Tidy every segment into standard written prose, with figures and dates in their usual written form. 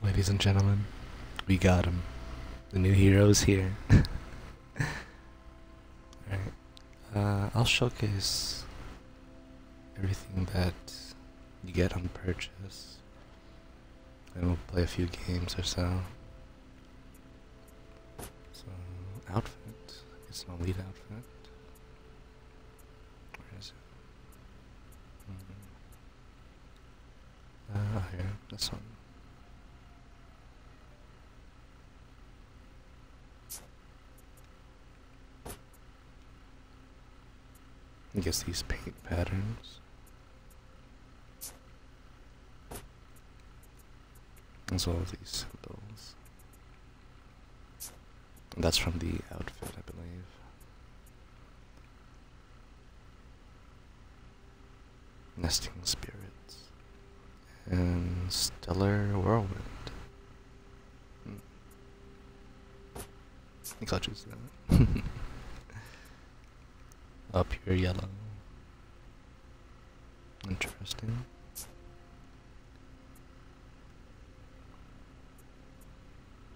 Ladies and gentlemen, we got him. The new hero is here. Alright. I'll showcase everything that you get on purchase. And we'll play a few games or so. So, outfit. It's an elite outfit. Where is it? Here. This one. I guess these paint patterns. As well as these symbols. And that's from the outfit, I believe. Nesting Spirits. And Stellar Whirlwind. He clutches that. Up here, yellow. Interesting.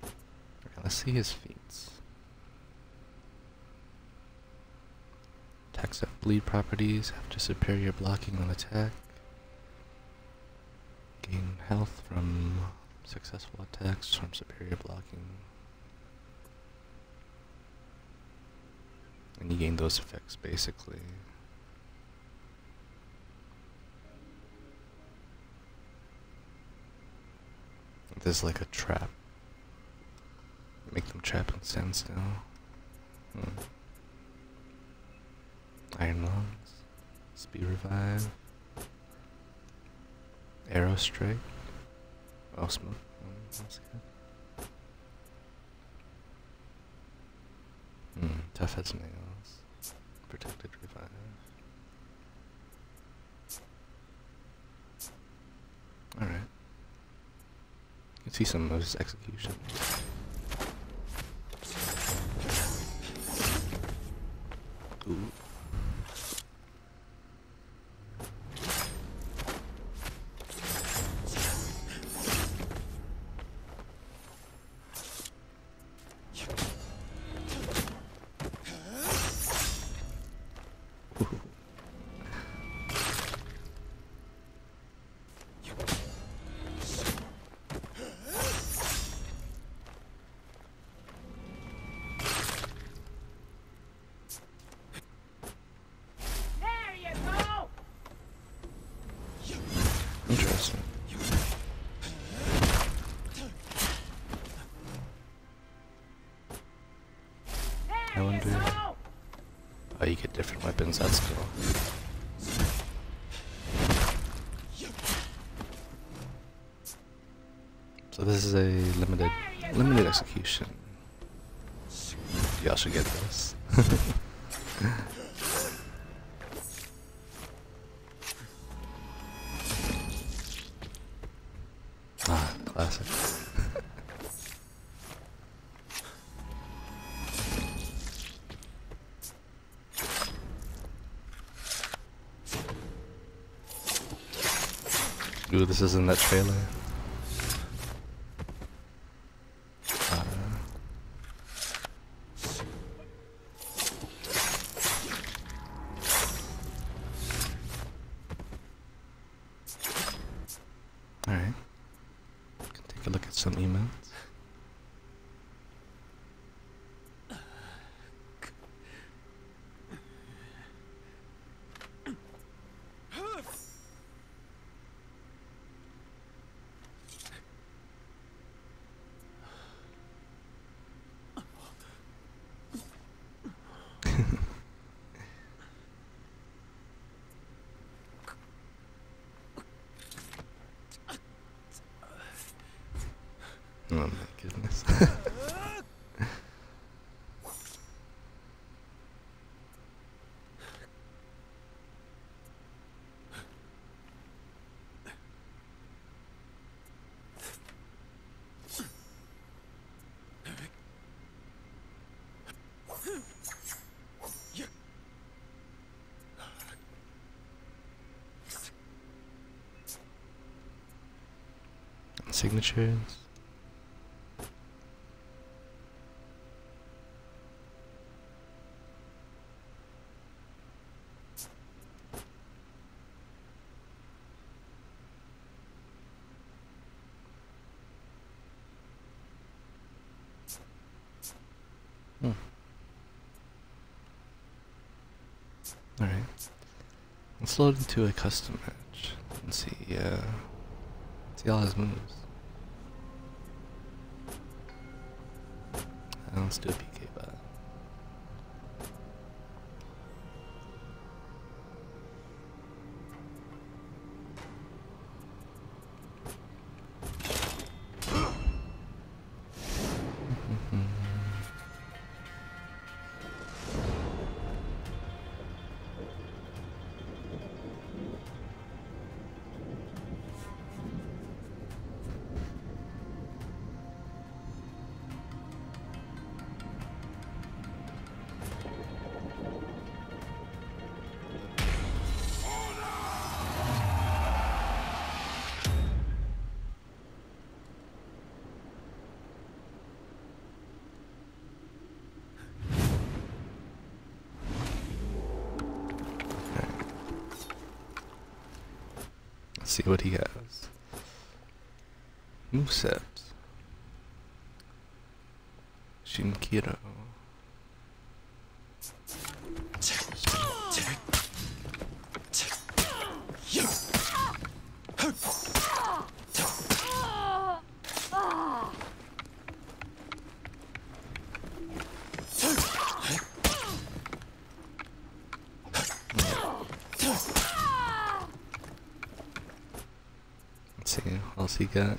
Okay, let's see his feats. Attacks have bleed properties after superior blocking on attack. Gain health from successful attacks from superior blocking. And you gain those effects, basically. There's like a trap. Make them trap and stand still. Iron Lungs. Speed Revive. Arrow Strike. Oh, smoke. That's good. Tough as nails. Protected Revive. Alright. You can see some of his execution. Ooh. Interesting. I wonder. Oh, you get different weapons, that's cool. So this is a limited execution. Y'all should get this. Classic. Ooh, this is in that trailer. Alright. Take a look at some emotes. Oh my goodness. Signatures. Let's load into a custom match and see all his moves. And let's do a PK bot. See what he has. Moveset. Shinkiro. Else he got.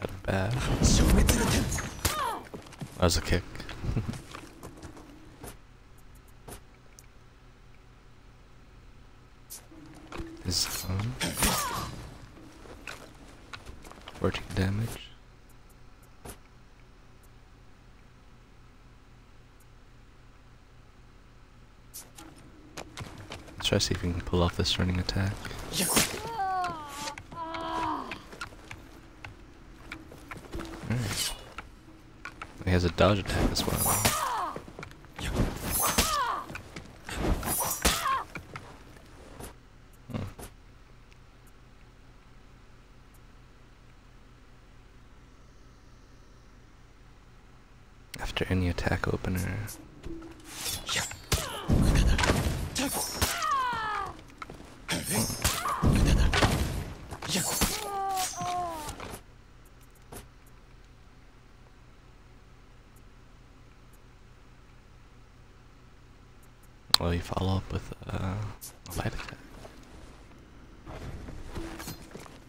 Got a bad. That was a kick. His phone. 14 damage. Try to see if we can pull off this running attack. Alright. He has a dodge attack as well. After any attack opener. Well, you follow up with a light attack.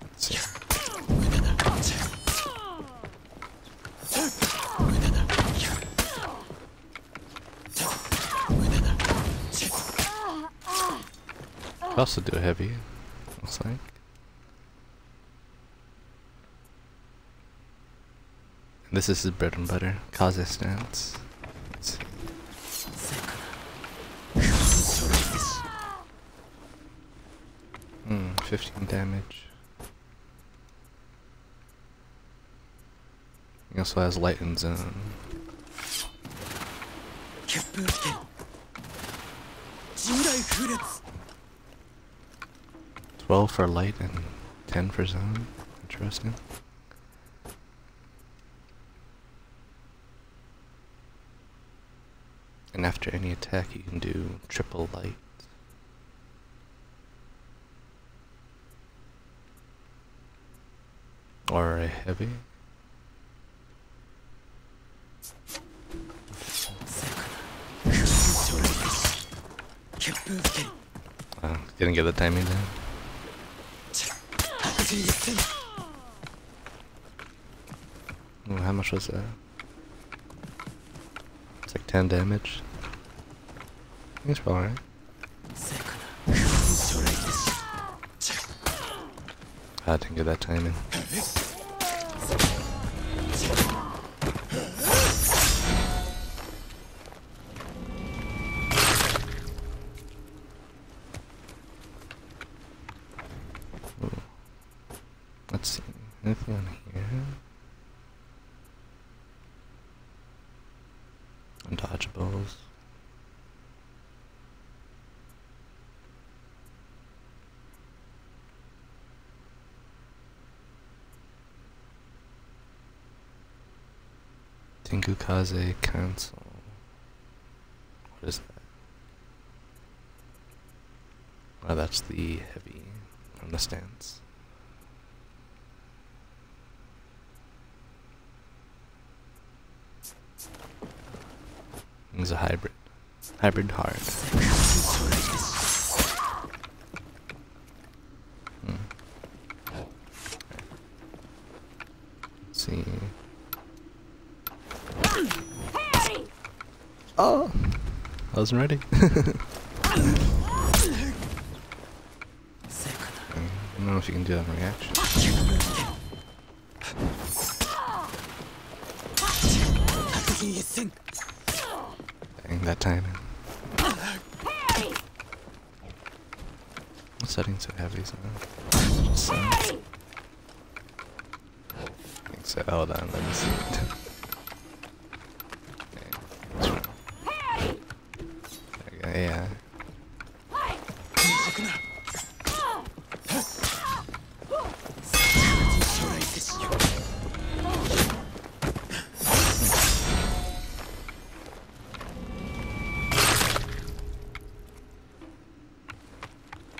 Let's see. Could also do a heavy, looks like. And this is his bread and butter, Kaze stance. Let's see. Hmm, 15 damage. He also has Lighten Zone. Oh. 12 for Light and 10 for Zone. Interesting. And after any attack, you can do triple Light. Or a heavy. Didn't get the timing down. Ooh, how much was that? It's like 10 damage. I think it's probably right. I didn't get that timing. Let's see, anything on here? Undodgeables. Tinkukaze cancel. What is that? Oh, that's the heavy from the stands. It's a hybrid. Hybrid hard. Okay. Let's see. Oh! I wasn't ready. I don't know if you can do that in reaction. Dang, that timing. What's setting so heavy? So I think so. Hold on, let me see it. Yeah.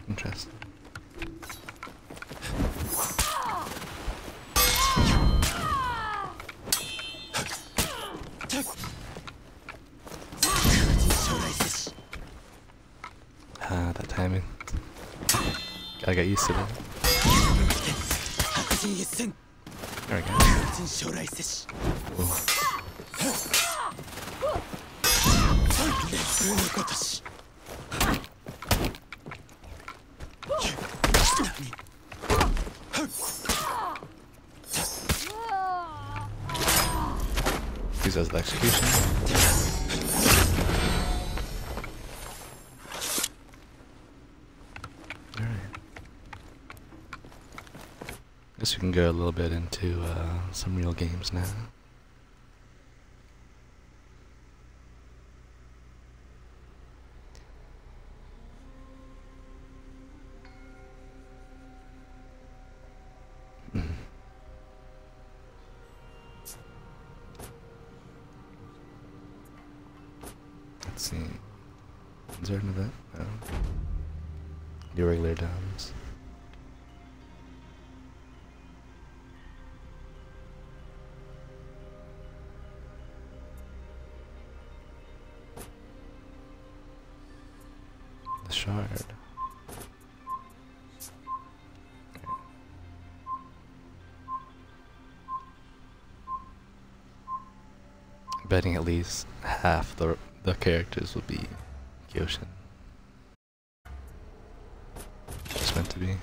Interesting. That timing. I got used to that. There we go. Use that as the execution. I guess we can go a little bit into some real games now. Let's see. Is there an event? No. Do regular downs. Shard. Okay. I'm betting at least half the characters will be Kyoshin. It's meant to be.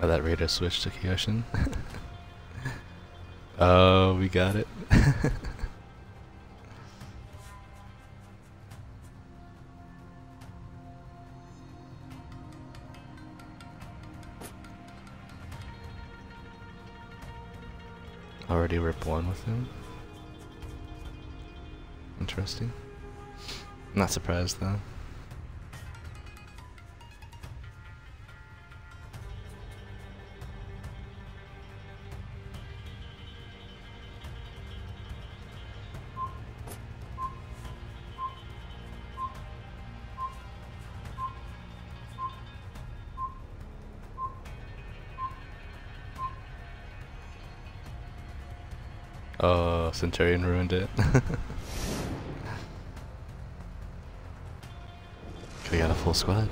Oh, that raider switched to Kyoshin. Oh, we got it. Already ripped one with him. Interesting. Not surprised though. Oh, Centurion ruined it. We got a full squad.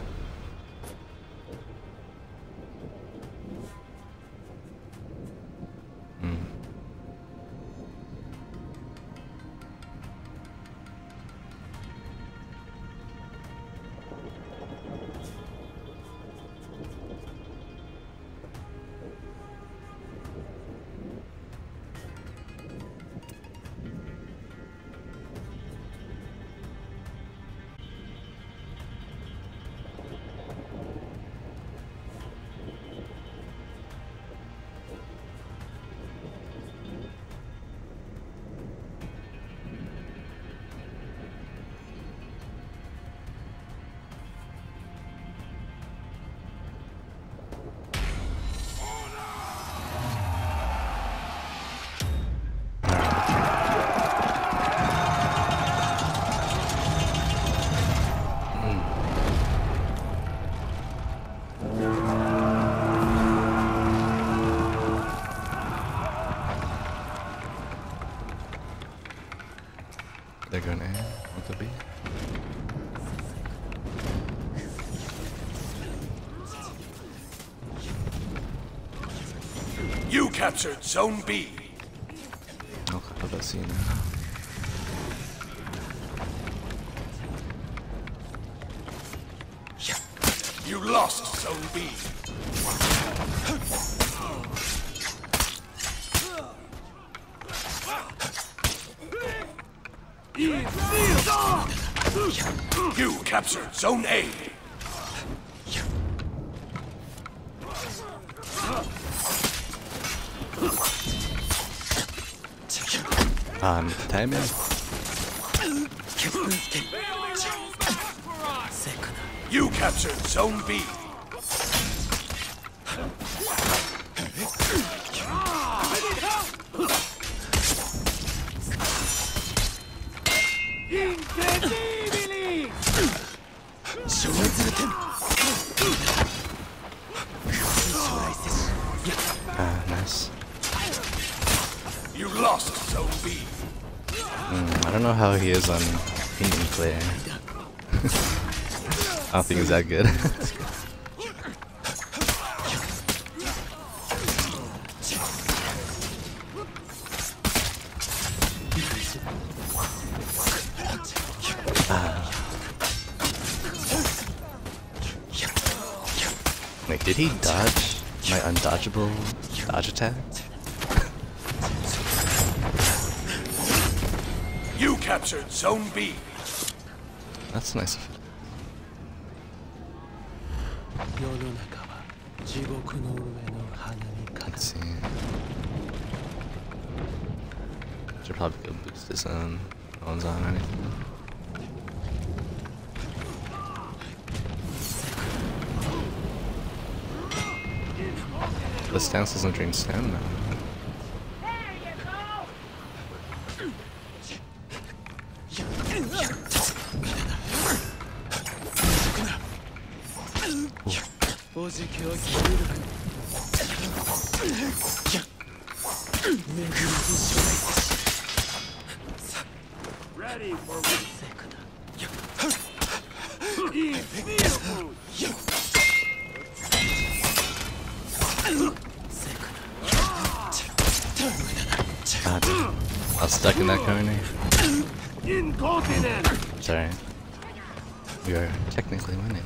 to be. You captured Zone B. Oh, I thought I seen that. Lost Zone B. You captured Zone A. Timing. You captured Zone B. Ah, nice. You lost Zone B. I don't know how he is on Indian player. I don't think he's that good. Wait, did he dodge my undodgeable dodge attack? You captured Zone B. That's nice of it. Let's see. Should probably go boost this on. No one's on or anything. The stance doesn't drain stamina. Ready for 1 second. I was stuck in that corner. Sorry. We are technically winning.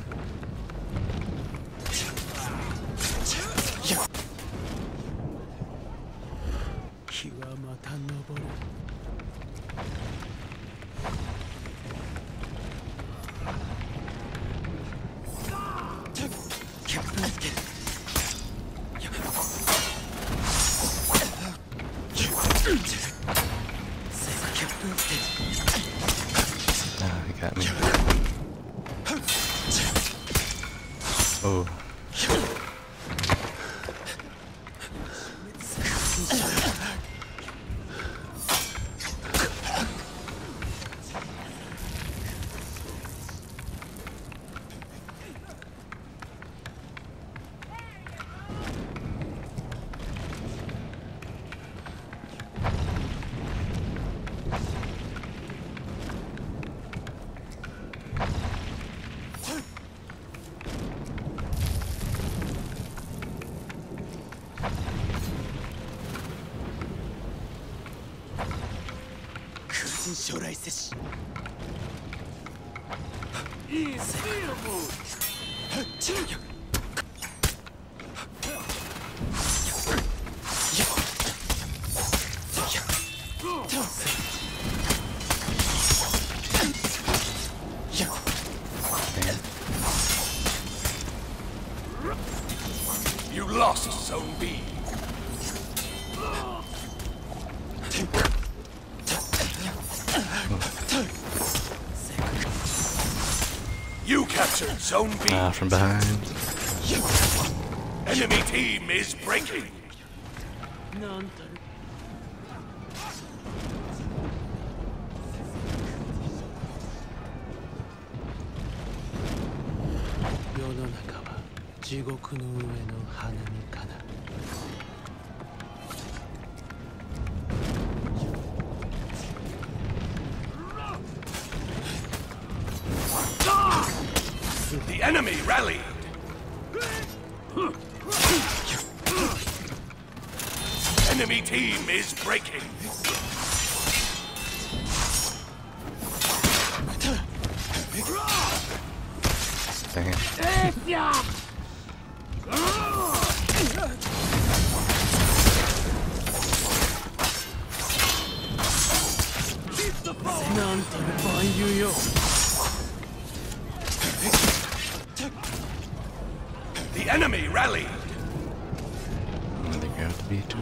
Oh. You lost Zone B. You captured Zone B. Ah, from behind. Enemy team is breaking. The enemy rallied. Enemy team is breaking. The enemy rallied. I think I have to be too.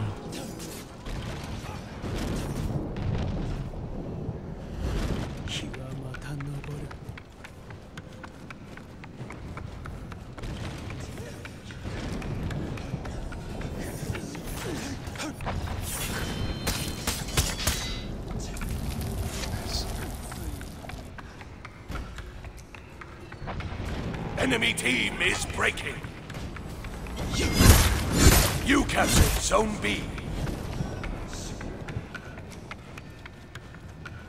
Enemy team is breaking. You captured Zone B.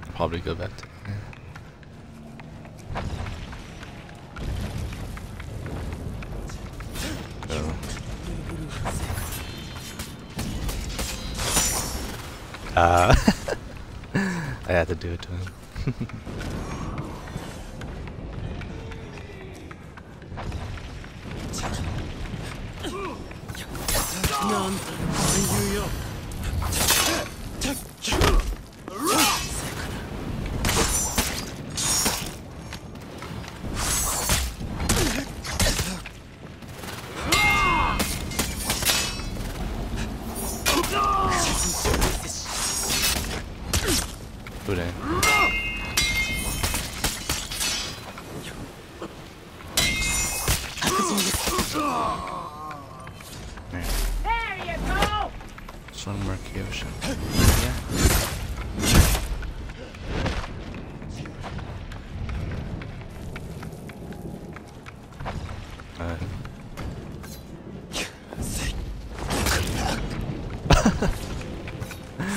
I'll probably go back to I had to do it to him. One more Kyoshin.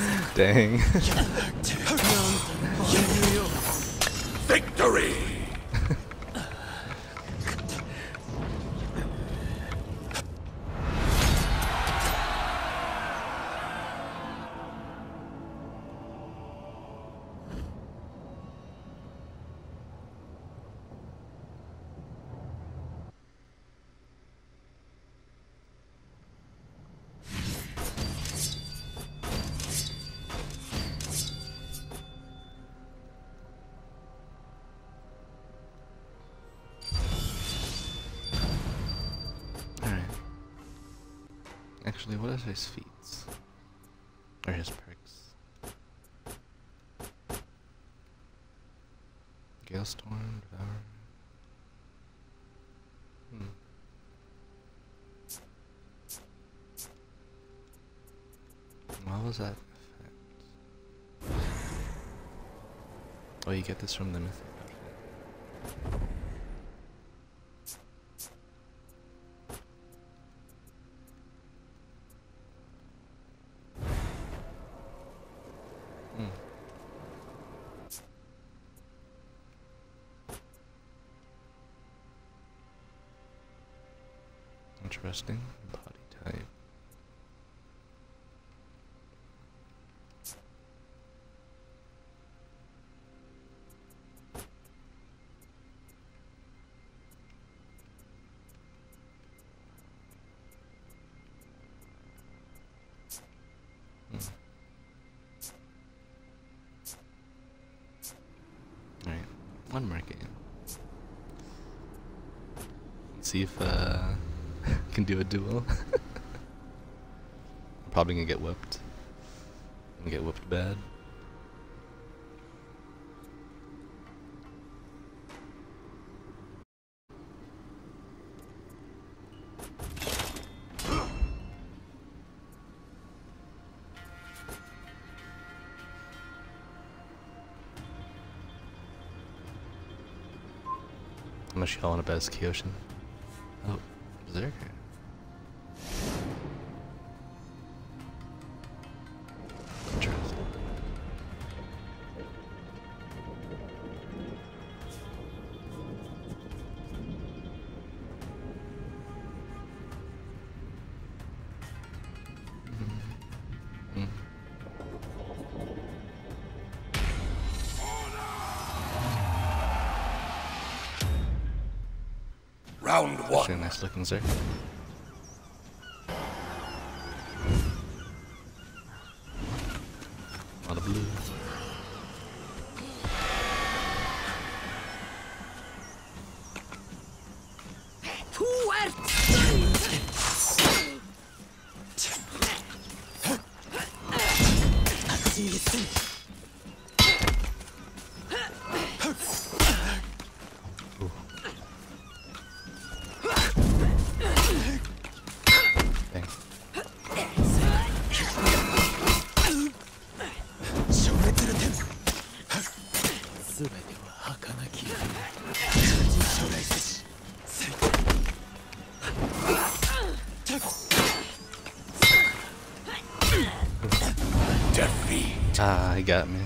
Yeah. Dang. Victory. Actually, what is his feats? Or his perks? Gale Storm, Devour. What was that effect? Oh, you get this from the mythic. Interesting body type. All right, one more game. Let's see if can do a duel. I'm probably gonna get whipped. I'm gonna get whipped bad. I'm actually calling it best Kyoshin. Oh, was there? Round one. Actually, nice looking there. All the blue. Ah, he got me.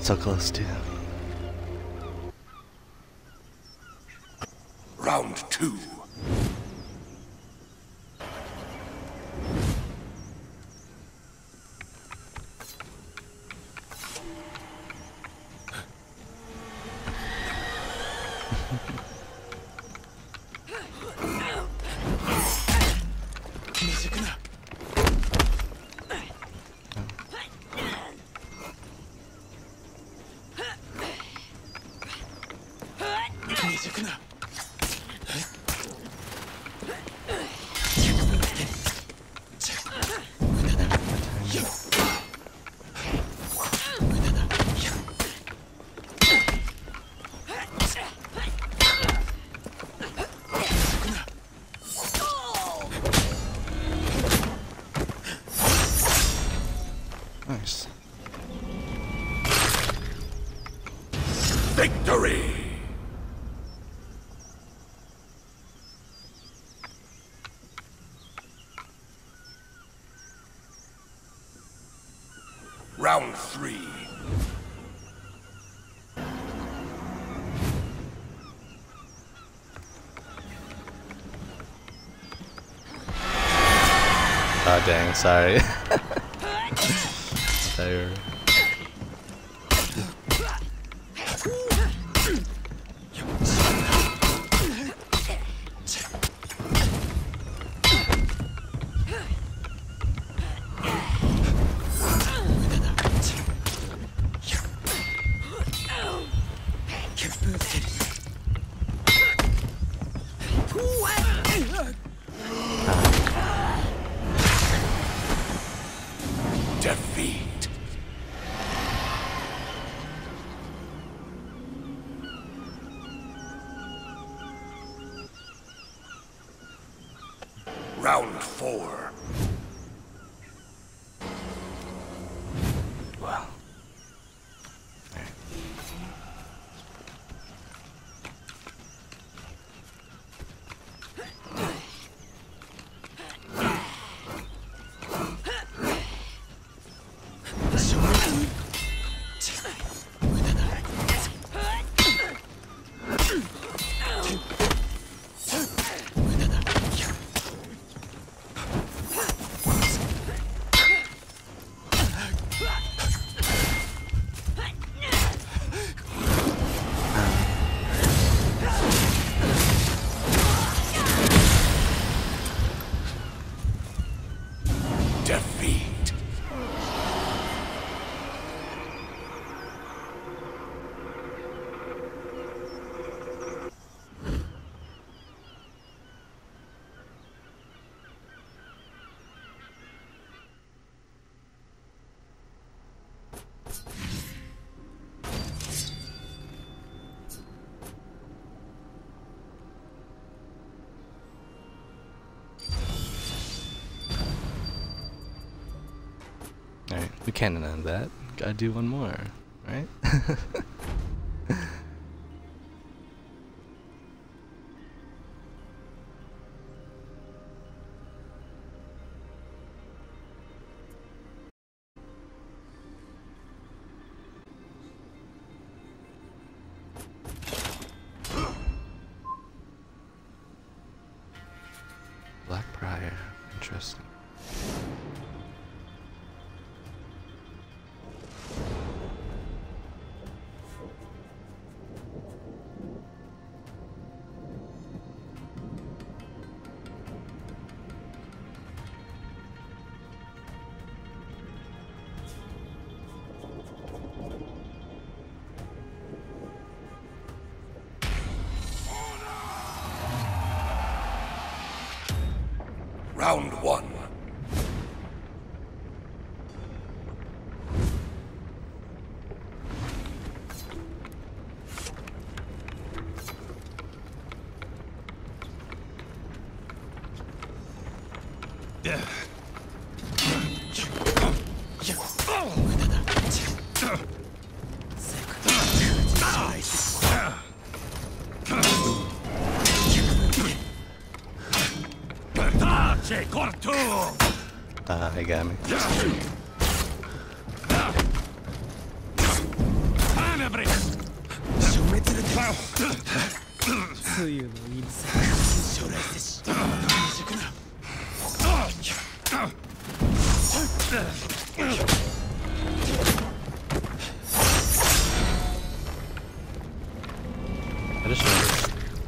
So close to him. Round two. Round three. Ah, oh, dang, sorry. There. Defeat. Round four. Well. We can't end that. Gotta do one more, right? Blackbriar, interesting. Round one. He got me. I just remember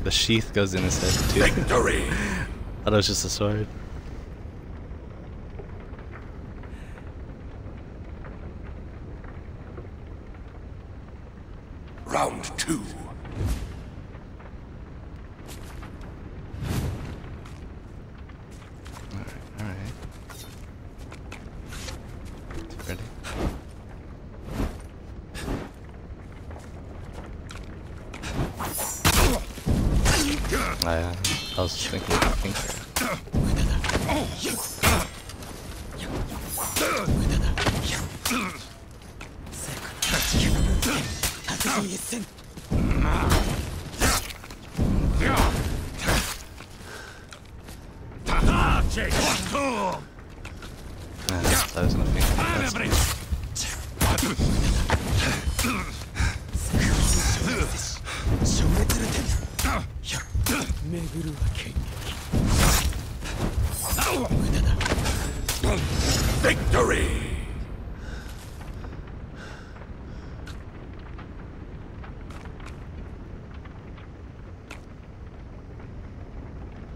the sheath goes in his head too. Victory! That was just a sword. I was just thinking. That was nothing. Victory!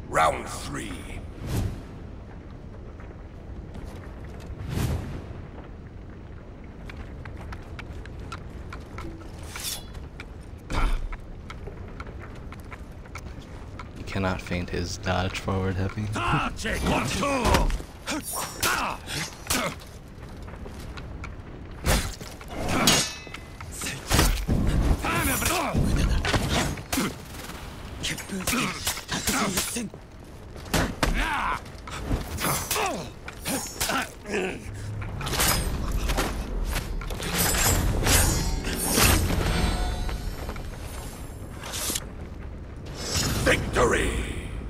Round three. You cannot feint his dodge forward heavy. Victory.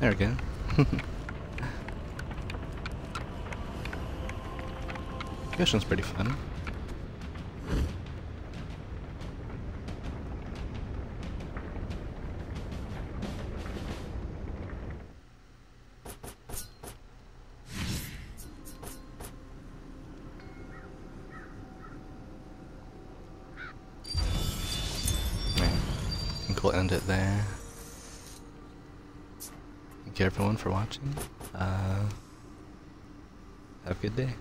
There we go. Kyoshin's pretty fun. We'll end it there. Thank you everyone for watching. Have a good day.